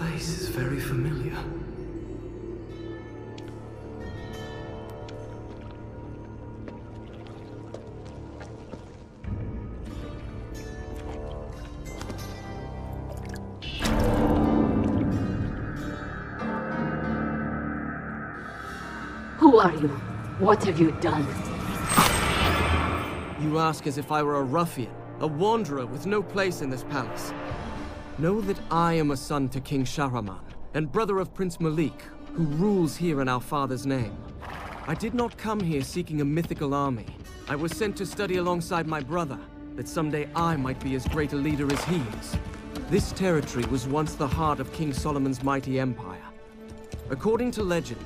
place is very familiar. Who are you? What have you done? You ask as if I were a ruffian, a wanderer with no place in this palace. Know that I am a son to King Shahraman, and brother of Prince Malik, who rules here in our father's name. I did not come here seeking a mythical army. I was sent to study alongside my brother, that someday I might be as great a leader as he is. This territory was once the heart of King Solomon's mighty empire. According to legend,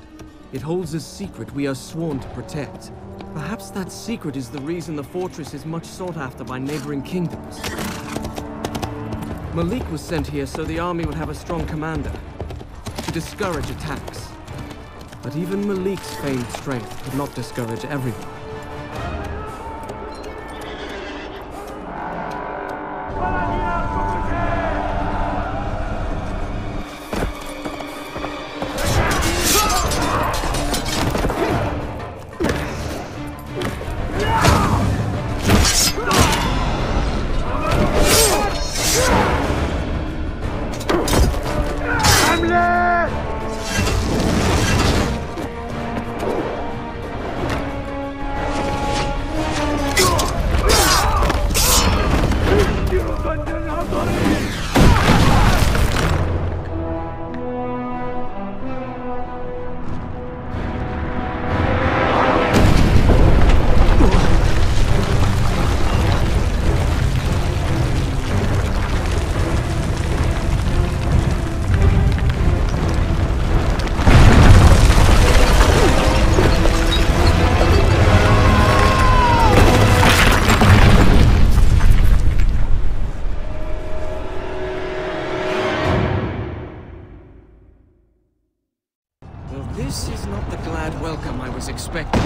it holds a secret we are sworn to protect. Perhaps that secret is the reason the fortress is much sought after by neighboring kingdoms. Malik was sent here so the army would have a strong commander, to discourage attacks. But even Malik's famed strength could not discourage everyone. This is not the glad welcome I was expecting.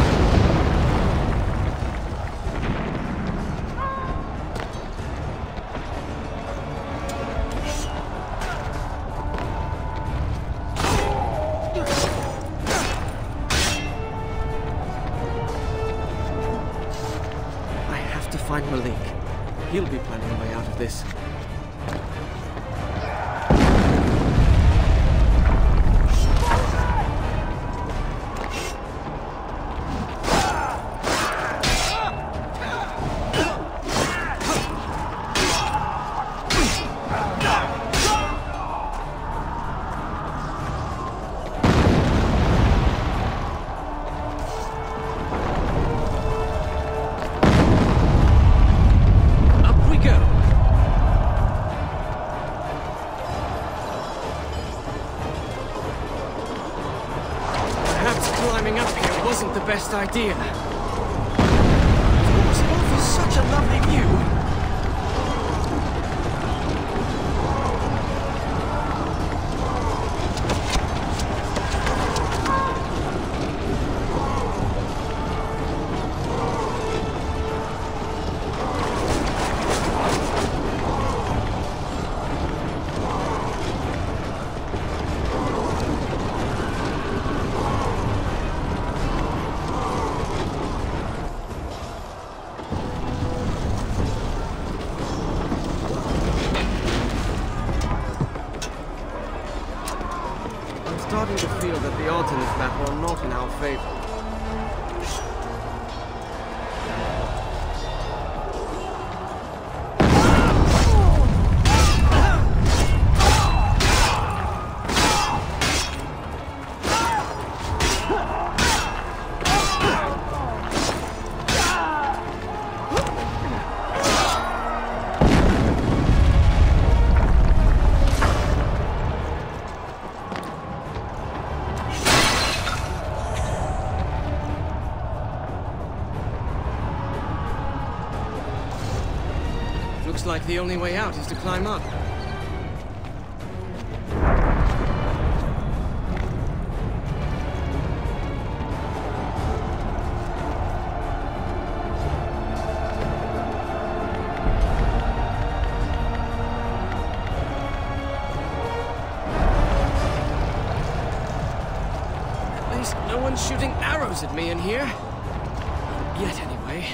I have to find Malik. He'll be planning a way out of this. Climbing up here wasn't the best idea. It was over such a lovely view. I'm starting to feel that the odds in this battle are not in our favor. Looks like the only way out is to climb up. someone shooting arrows at me in here. Not yet, anyway.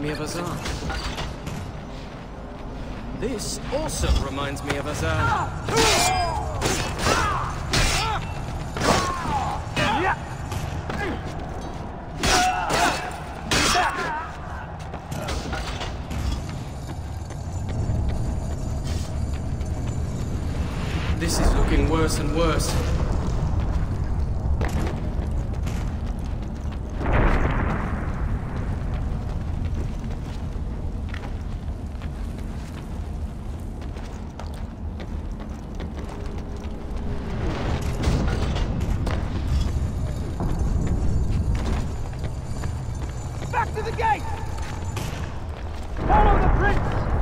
Me of Azar. This also reminds me of Azar. This is looking worse and worse. Back to the gate! Follow the prince!